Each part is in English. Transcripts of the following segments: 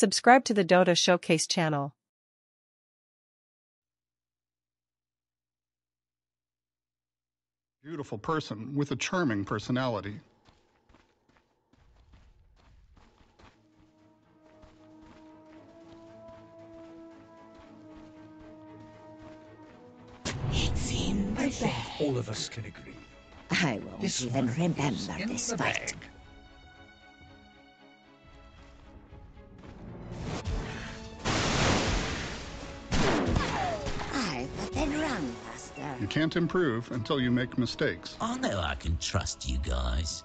Subscribe to the Dota Showcase channel. Beautiful person with a charming personality. It seemed that all of us can agree. I won't even remember this fight. You can't improve until you make mistakes. I know I can trust you guys.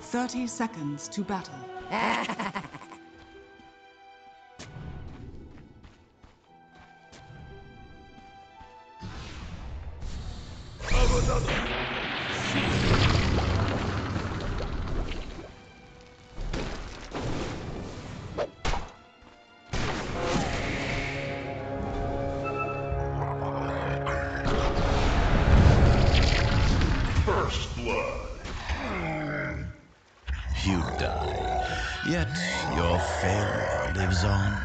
Thirty seconds to battle. Have another. First blood. You die, yet your failure lives on.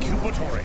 Incubatory.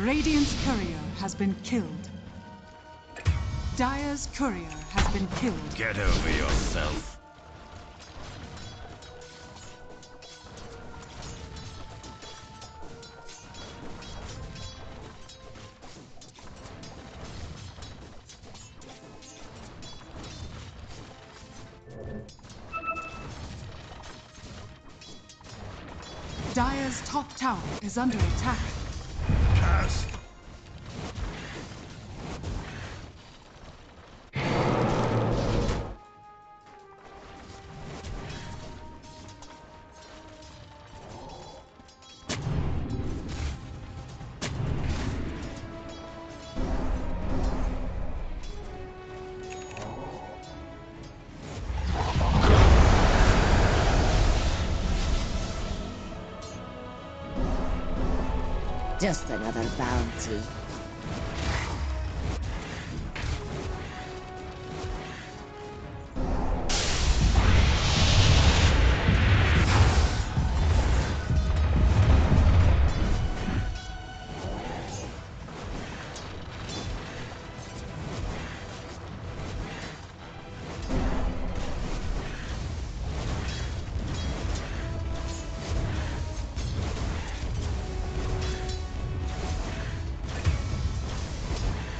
Radiant's courier has been killed. Dire's courier has been killed. Get over yourself. Dire's top tower is under attack. Just another bounty.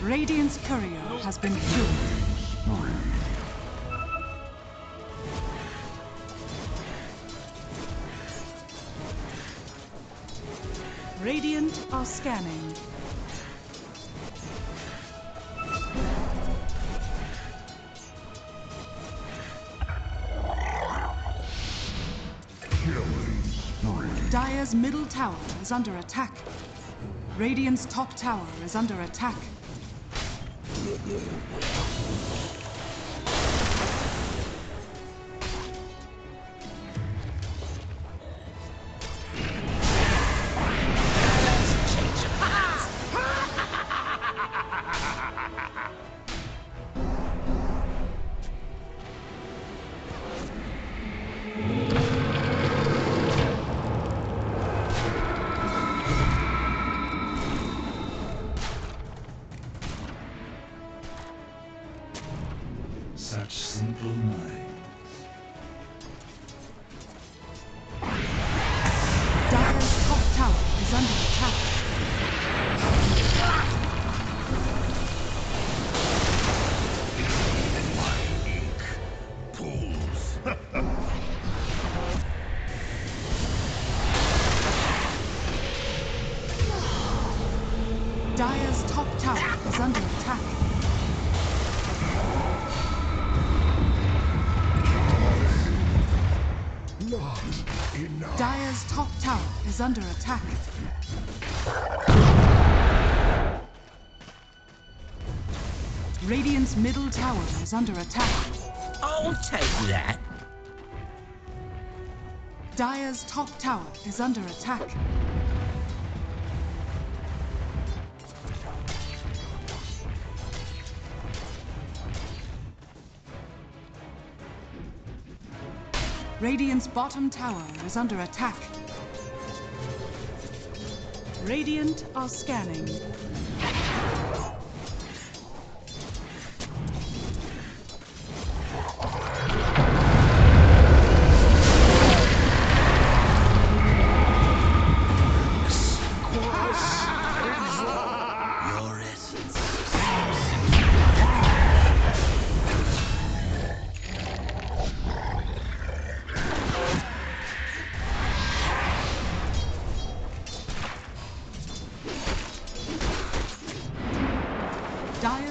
Radiant's courier has been killed. Radiant are scanning. Dire's middle tower is under attack. Radiant's top tower is under attack. Dire's top tower is under attack. Not enough. Dire's top tower is under attack. Radiant's middle tower is under attack. I'll take that. Dire's top tower is under attack. Radiant's bottom tower is under attack. Radiant are scanning.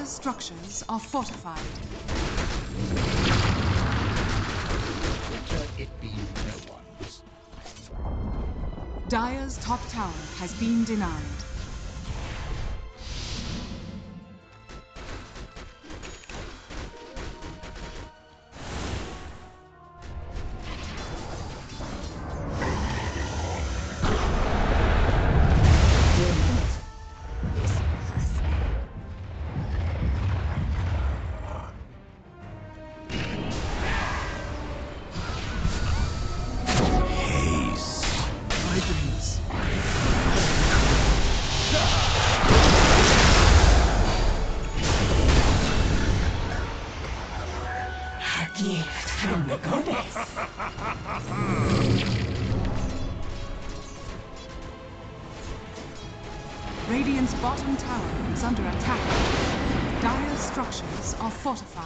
Structures are fortified. Better it be no one's. Dire's top tower has been denied. Radiant's bottom tower is under attack. Dire's structures are fortified.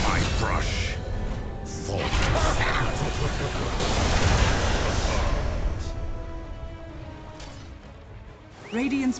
My brush falls. Radiant's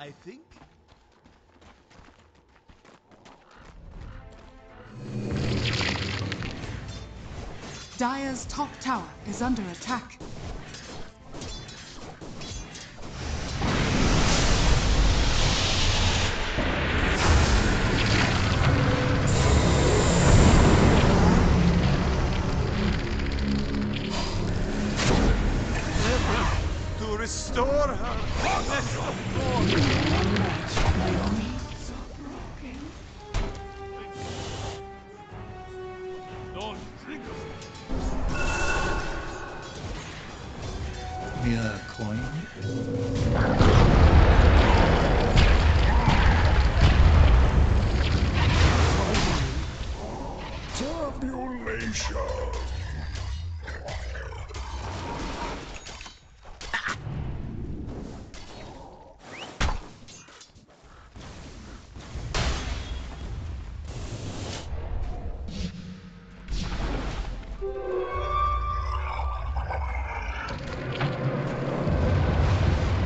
I think. Dire's top tower is under attack. To restore her.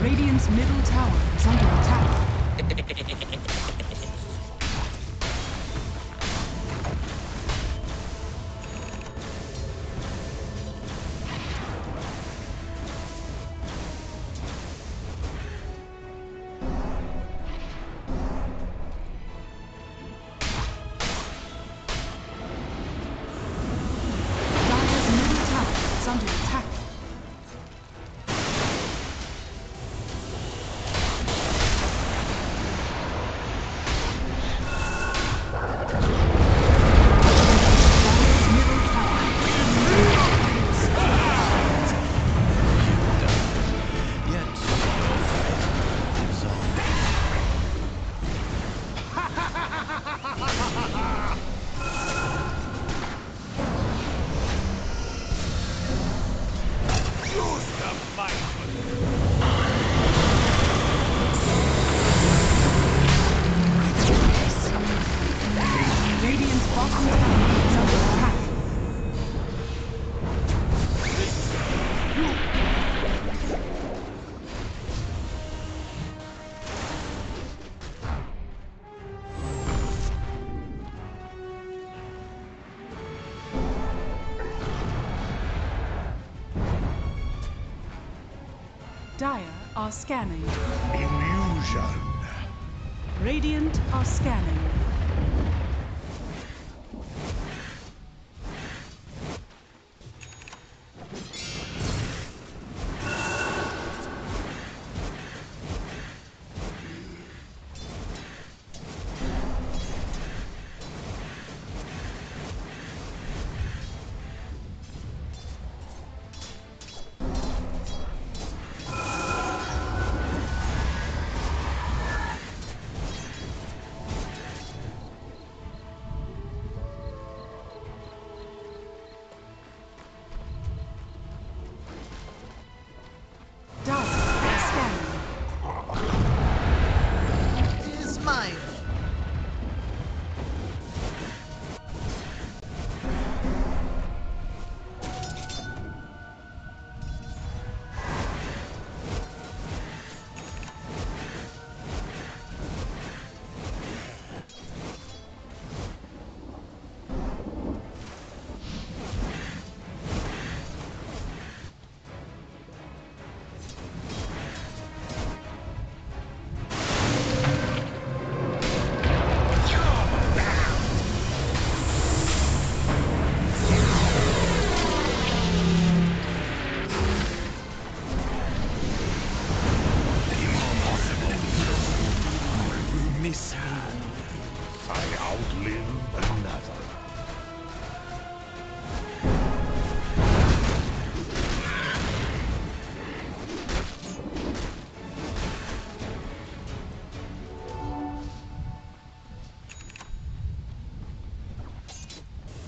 Radiant's middle tower is under attack. Dire are scanning. Illusion. Radiant are scanning.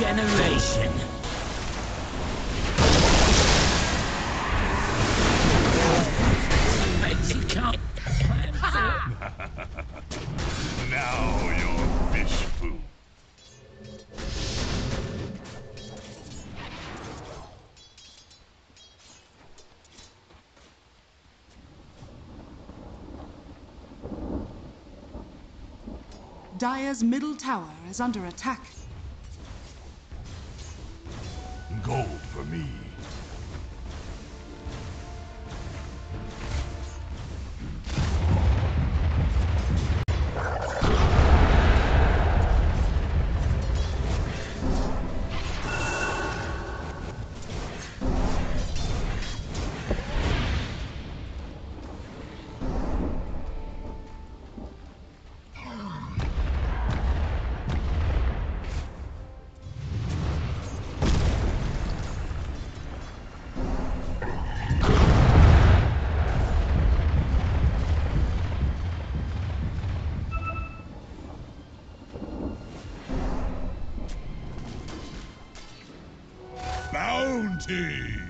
Generation. Now you're fish food. Dire's middle tower is under attack. Gold for me. Bounty!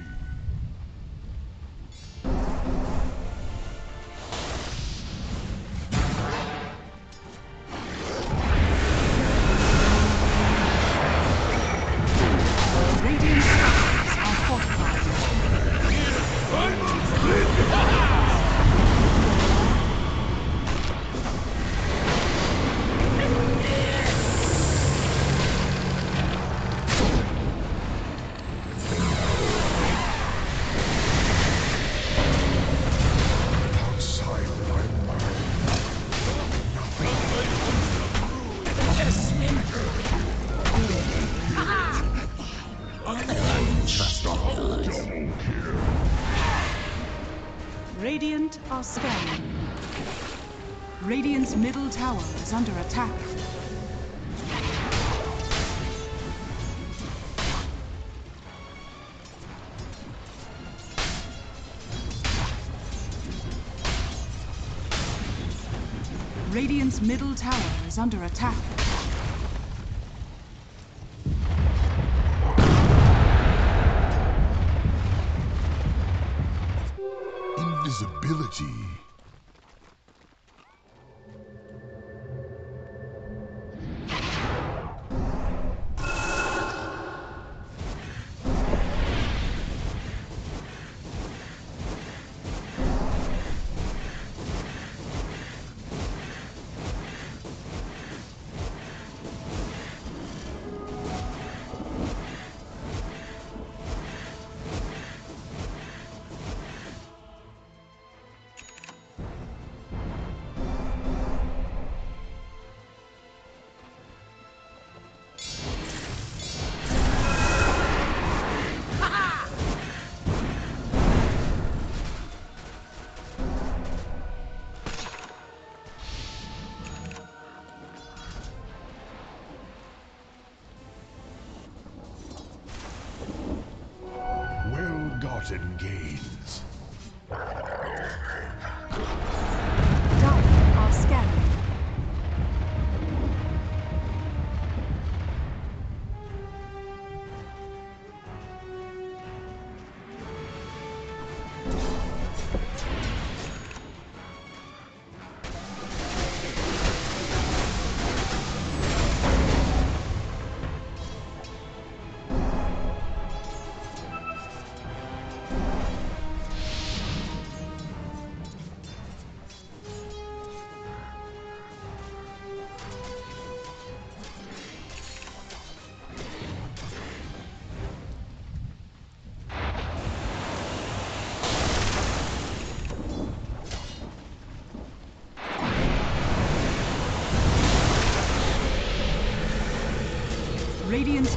Radiant are scanning. Radiant's middle tower is under attack. Radiant's middle tower is under attack. Invisibility. And gains. Dark are scanning. Radiant's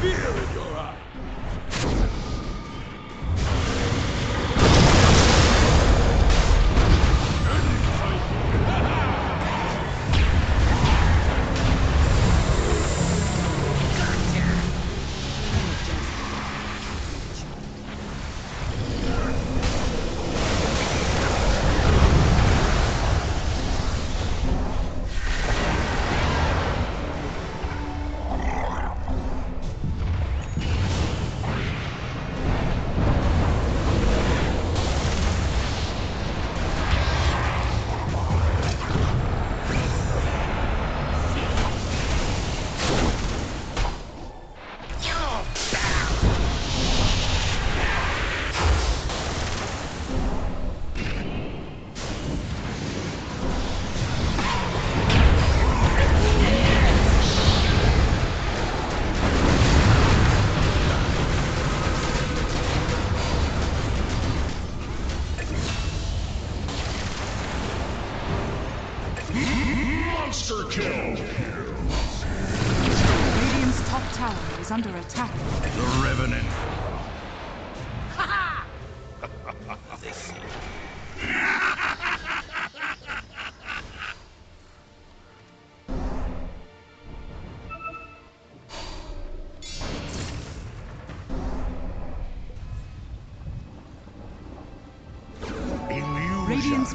Fear in your eye. Is under attack. The Revenant. Ha ha! Radiant's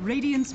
Radiant's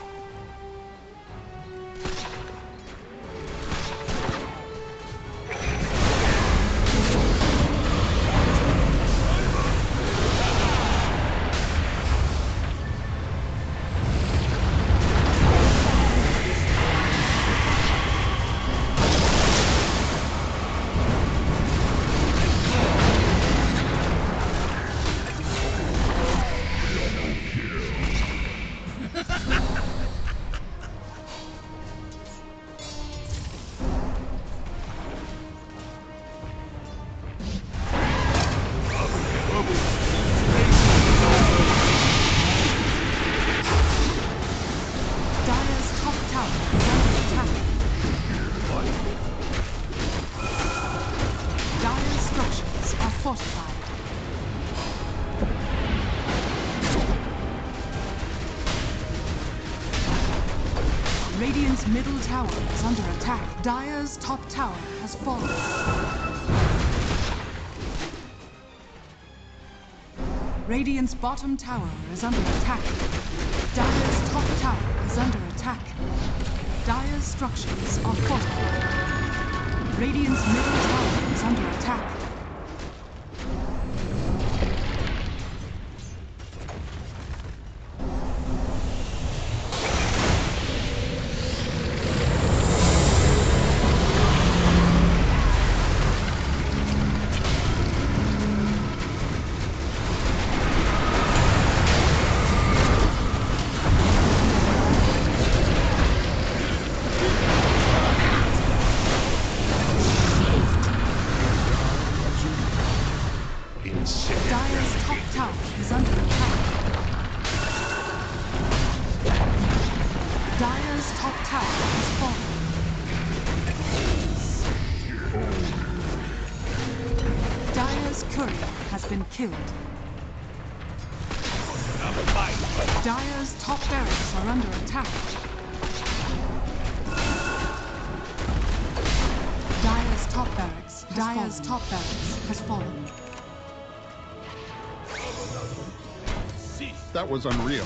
tower is under attack. Dire's top tower has fallen. Radiant's bottom tower is under attack. Dire's top tower is under attack. Dire's structures are fortified. Radiant's middle tower is under attack. Killed. Dire's top barracks are under attack. Dire's top barracks. Dire's top barracks has fallen. That was unreal.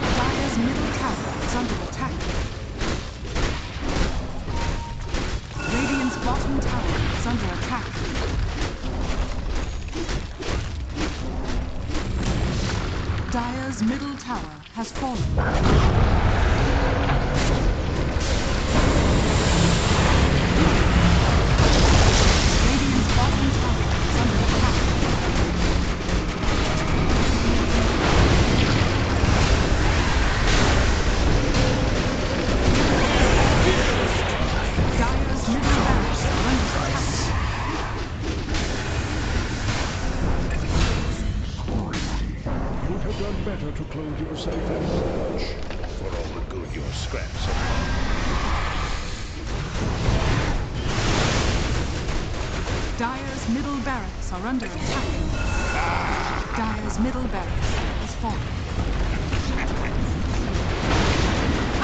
Dire's middle tower has fallen. Radiant's bottom tower is under attack. Dire's middle barracks are under attack. Done better to clothe yourself and watch for all the good your scraps are. Dire's middle barracks are under attack. Dire's middle barracks is falling.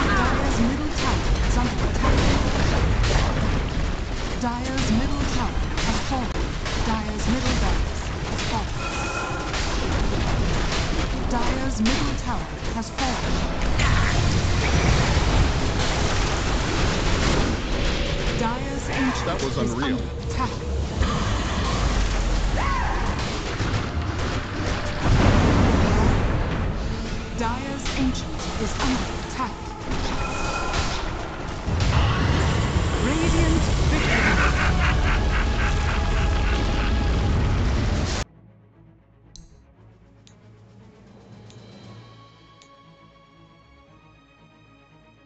Dire's middle tower is under attack. Dire's middle tower has fallen. Dire's middle barracks has fallen. Dire's middle tower has fallen. Dire's ancient. That was unreal. Is under attack.